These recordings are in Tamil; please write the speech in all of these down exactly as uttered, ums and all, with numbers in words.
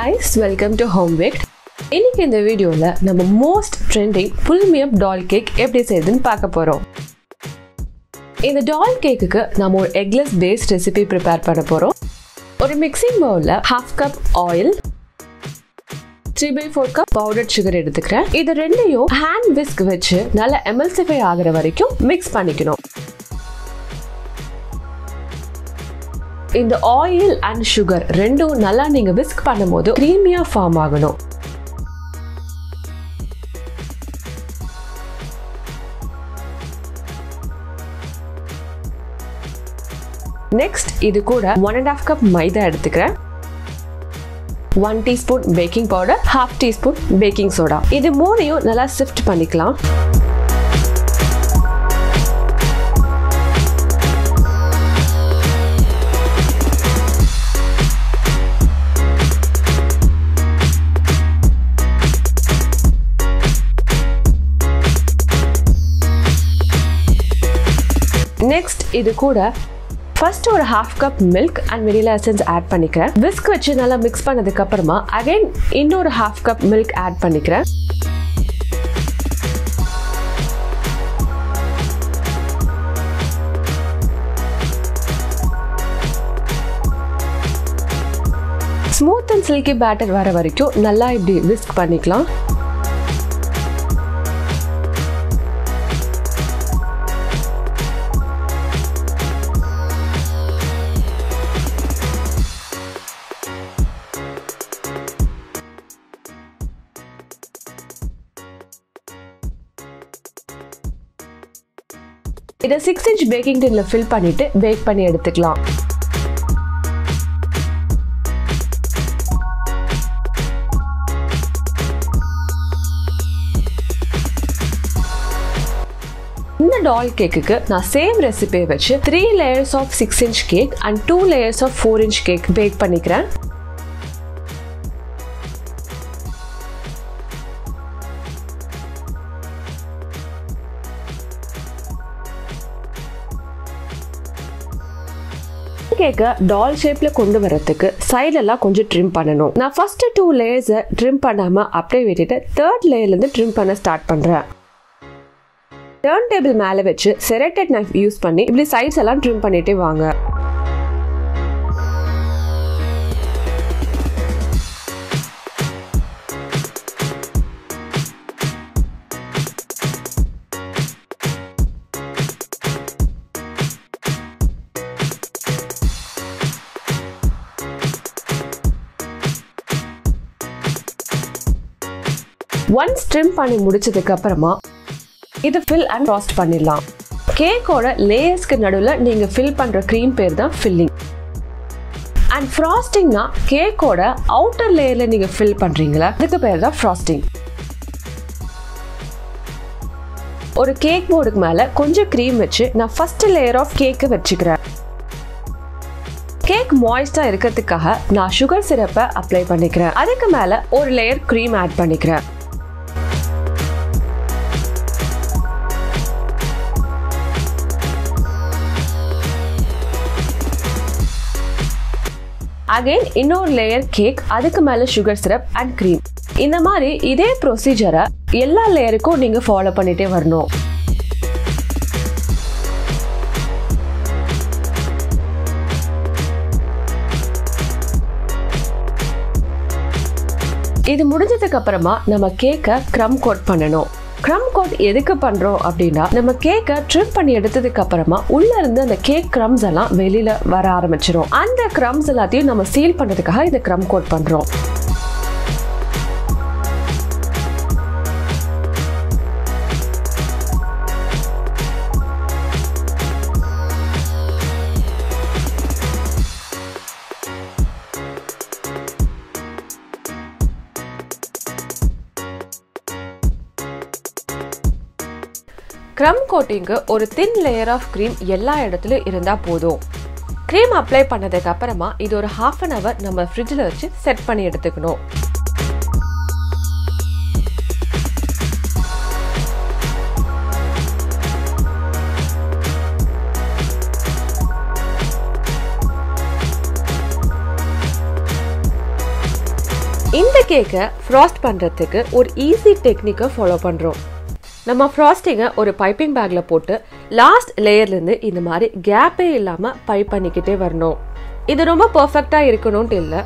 guys, welcome to Homebaked. இன்னைக்கு இந்த வீடியோல நம்ம most trending pull me up doll cake எப்படி செய்யுதுன்னு பார்க்க போறோம். இந்த டால் கேக்குக்கு நாம ஒரு எக்லெஸ் பேஸ்ட் ரெசிபி ப்ரிப்பேர் பண்ண போறோம். ஒரு மிக்ஸிங் பவுல்ல half cup oil, three by four cup powdered sugar எடுத்துக்கிறேன். இது ரெண்டையும் ஹேண்ட் whisk வச்சு நல்லா emulsify ஆகுற வரைக்கும் மிக்ஸ் பண்ணிக்கணும். இந்த oil and sugar ரெண்டும் நல்லா நீங்க whisk பண்ணும்போது creamy-ஆ form ஆகணும். Next இது கூட one and a half cup மைதா எடுத்துக்கிறேன். one teaspoon baking powder, half teaspoon baking soda. இது மூணையும் நல்லா sift பண்ணிக்கலாம். Next இது கூட first ஒரு half cup milk and vanilla essence add பண்ணிக்கிறேன். whisk வச்சு நல்லா mix பண்ணதுக்கு அப்புறமா again இன்னொரு half cup milk add பண்ணிக்கிறேன். smooth and silky batter வர வரைக்கும் நல்லா இப்படி whisk பண்ணிக்கலாம். இதை six inch பேக்கிங் டின்ல ஃபில் பண்ணிட்டு பேக் பண்ணி எடுத்துக்கலாம். இந்த டால் கேக்குக்கு நான் சேம் ரெசிபியை வச்சு three layers of six inch cake and two layers of four inch cake bake பண்ணிக்கிறேன். கேக்க டால் ஷேப்ல கொண்டு வரதுக்கு சைடு எல்லாம் கொஞ்சம் ட்ரிம் பண்ணனும். நான் ஃபர்ஸ்ட் டூ லேயர்ஸ் ட்ரிம் பண்ணாம அப்படியே விட்டுட்டு third லேயர்ல இருந்து ட்ரிம் பண்ண ஸ்டார்ட் பண்றேன். டர்ன் டேபிள் மேல வச்சு serrated knife யூஸ் பண்ணி இப்படி சைட்ஸ் எல்லாம் ட்ரிம் பண்ணிட்டே வாங்க. ஒன்ஸ் ட்ரிம் பண்ணி முடிச்சதுக்கு அப்புறமா இது ஃபில் அண்ட் ரோஸ்ட் பண்ணிடலாம். கேக்கோட லேயர்ஸ்க்கு நடுவில் நீங்கள் ஃபில் பண்ணுற க்ரீம் பேர் தான் ஃபில்லிங். அண்ட் ஃப்ராஸ்டிங்னா கேக்கோட அவுட்டர் லேயரில் நீங்கள் ஃபில் பண்ணுறீங்களா, இதுக்கு பேர் தான் ஃப்ராஸ்டிங். ஒரு கேக் போர்டுக்கு மேலே கொஞ்சம் க்ரீம் வச்சு நான் ஃபர்ஸ்ட் லேயர் ஆஃப் கேக்கு வச்சுக்கிறேன். கேக் மாய்ஸ்டாக இருக்கிறதுக்காக நான் சுகர் சிரப்பை அப்ளை பண்ணிக்கிறேன். அதுக்கு மேலே ஒரு லேயர் க்ரீம் ஆட் பண்ணிக்கிறேன். அகைன் இன்னொரு லேயர் கேக், அதுக்கு மேலே சுகர் சிரப் அண்ட் க்ரீம். இந்த மாதிரி இதே ப்ரொசீஜரை எல்லா லேயருக்கும் நீங்கள் ஃபாலோ பண்ணிகிட்டே வரணும். இது முடிஞ்சதுக்கு அப்புறமா நம்ம கேக்கை க்ரம் கோட் பண்ணணும். க்ரம் கோட் எதுக்கு பண்ணுறோம் அப்படின்னா, நம்ம கேக்கை ட்ரிம் பண்ணி எடுத்ததுக்கு அப்புறமா உள்ளே இருந்து அந்த கேக் க்ரம்ஸ் எல்லாம் வெளியில் வர ஆரம்பிச்சிடும். அந்த க்ரம்ஸ் எல்லாத்தையும் நம்ம சீல் பண்ணுறதுக்காக இதை க்ரம் கோட் பண்ணுறோம். க்ரம் கோட்டிங்கு ஒரு தின் லேயர் ஆஃப் க்ரீம் எல்லா இடத்துலையும் இருந்தால் போதும். க்ரீம் அப்ளை பண்ணதுக்கு அப்புறமா இது ஒரு ஹாஃப் அன் ஹவர் நம்ம ஃப்ரிட்ஜில் வச்சு செட் பண்ணி எடுத்துக்கணும். இந்த கேக்கை ஃப்ராஸ்ட் பண்றதுக்கு ஒரு ஈஸி டெக்னிக்கை ஃபாலோ பண்றோம். நம்ம ஃப்ராஸ்டிங்கை ஒரு பைப்பிங் பேக்ல போட்டு லாஸ்ட் லேயர்ல இருந்து இந்த மாதிரி கேப்பே இல்லாம பைப் பண்ணிக்கிட்டே வரணும். இது ரொம்ப பெர்ஃபெக்ட்டா இருக்கணும்னு இல்ல.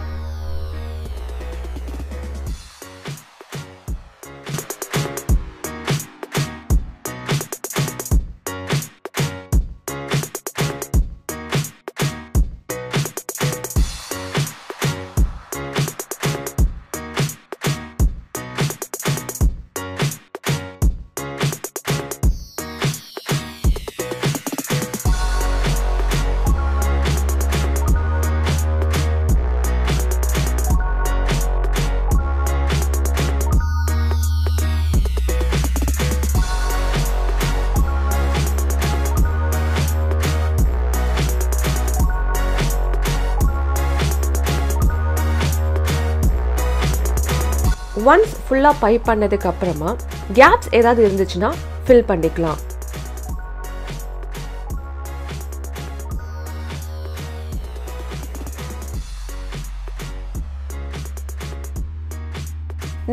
Once full-ஆ பைப் பண்ணதுக்கு அப்புறமா கேப்ஸ் ஏதாவது இருந்துச்சுன்னா ஃபில் பண்ணிக்கலாம்.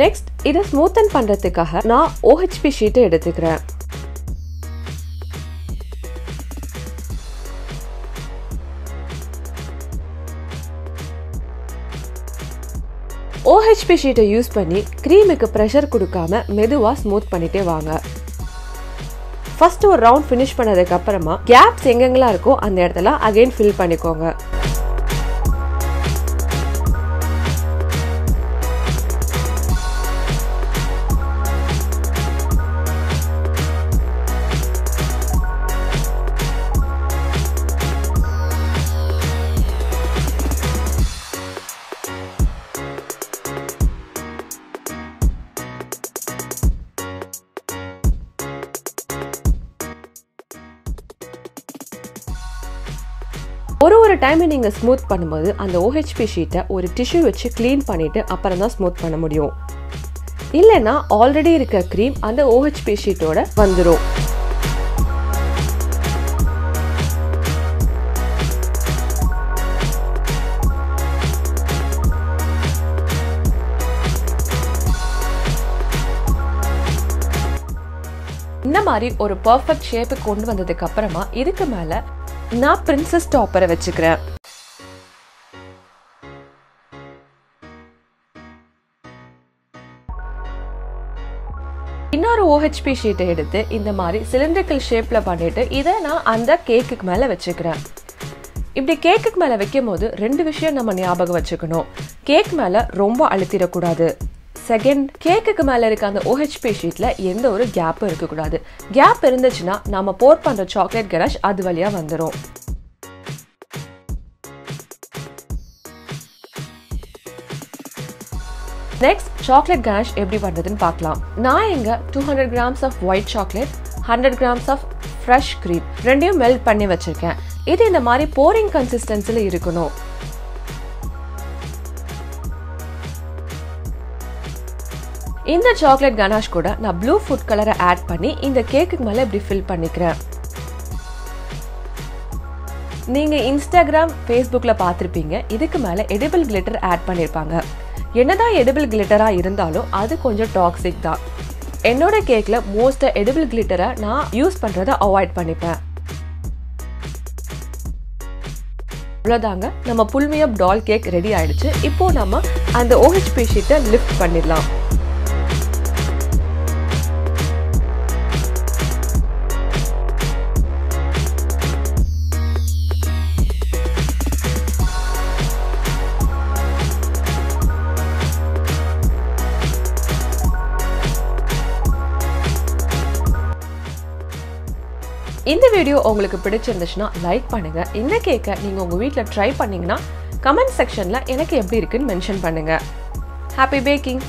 நெக்ஸ்ட் இதை ஸ்மூத்தன் பண்றதுக்காக நான் O H P ஷீட்டை எடுத்துக்கிறேன். O H P ஷீட்டை யூஸ் பண்ணி கிரீமுக்கு ப்ரெஷர் கொடுக்காம மெதுவாக ஸ்மூத் பண்ணிட்டே வாங்க. ஃபர்ஸ்ட் ஒரு ரவுண்ட் ஃபினிஷ் பண்ணதுக்கு அப்புறமா கேப்ஸ் எங்கெங்கெல்லாம் இருக்கோ அந்த இடத்துல அகைன் ஃபில் பண்ணிக்கோங்க. ஒரு ஒரு டைம் நீங்கள் ஸ்மூத் பண்ணும்போது அந்த O H P ஷீட்டை ஒரு டிஷ்யூ வச்சு க்ளீன் பண்ணிவிட்டு அப்புறம் தான் ஸ்மூத் பண்ண முடியும். இல்லைன்னா ஆல்ரெடி இருக்க க்ரீம் அந்த O H P ஷீட்டோட வந்துடும். இந்த மாதிரி ஒரு பர்ஃபெக்ட் ஷேப்புக்கு கொண்டு வந்ததுக்கு அப்புறமா இதுக்கு மேலே நான் பிரின்சஸ் டாப்பரை வச்சுக்கிறேன். இன்னொரு O H P ஷீட்டை எடுத்து இந்த மாதிரி சிலிண்ட்ரிக்கல் ஷேப்ல பண்ணிட்டு இதை நான் அந்த கேக்குக்கு மேல வச்சுக்கிறேன். இப்படி கேக்குக்கு மேல வைக்கும் போது ரெண்டு விஷயம் நம்ம ஞாபகம் வச்சுக்கணும். கேக் மேல ரொம்ப அழுத்திடக்கூடாது. செகண்ட், கேக்குக்கு மேலே இருக்க அந்த O H P ஷீட்டில் எந்த ஒரு கேப்பும் இருக்கக்கூடாது. கேப் இருந்துச்சுன்னா நம்ம போர் பண்ணுற சாக்லேட் கரஷ் அது வழியாக வந்துடும். நெக்ஸ்ட், சாக்லேட் கரஷ் எப்படி பண்ணுறதுன்னு பார்க்கலாம். நான் இங்கே two hundred grams of white chocolate, hundred grams of fresh cream ரெண்டையும் மெல்ட் பண்ணி வச்சுருக்கேன். இது இந்த மாதிரி போரிங் கன்சிஸ்டன்சியில் இருக்கணும். இந்த சாக்லேட் கனாஷ் கூட நான் ப்ளூ ஃபுட் கலரை ஆட் பண்ணி இந்த கேக்குக்கு மேலே இப்படி ஃபில் பண்ணிக்கிறேன். நீங்கள் இன்ஸ்டாகிராம், ஃபேஸ்புக்கில் பார்த்துருப்பீங்க, இதுக்கு மேலே எடிபிள் கிளிட்டர் ஆட் பண்ணியிருப்பாங்க. என்னதான் எடிபிள் கிளிட்டராக இருந்தாலும் அது கொஞ்சம் டாக்ஸிக் தான். என்னோட கேக்கில் மோஸ்ட்டாக எடிபிள் கிளிட்டரை நான் யூஸ் பண்ணுறதை அவாய்ட் பண்ணிப்பேன். அவ்வளோதாங்க, நம்ம pull me up doll cake ready ஆயிடுச்சு. இப்போது நம்ம அந்த O H P ஷீட்டை லிஃப்ட் பண்ணிடலாம். இந்த வீடியோ உங்களுக்கு பிடிச்சிருந்துச்சுன்னா லைக் பண்ணுங்கள். இந்த கேக்கை நீங்கள் உங்கள் வீட்டில் ட்ரை பண்ணிங்கன்னா கமெண்ட் செக்ஷனில் எனக்கு எப்படி இருக்குன்னு மென்ஷன் பண்ணுங்கள். Happy packing!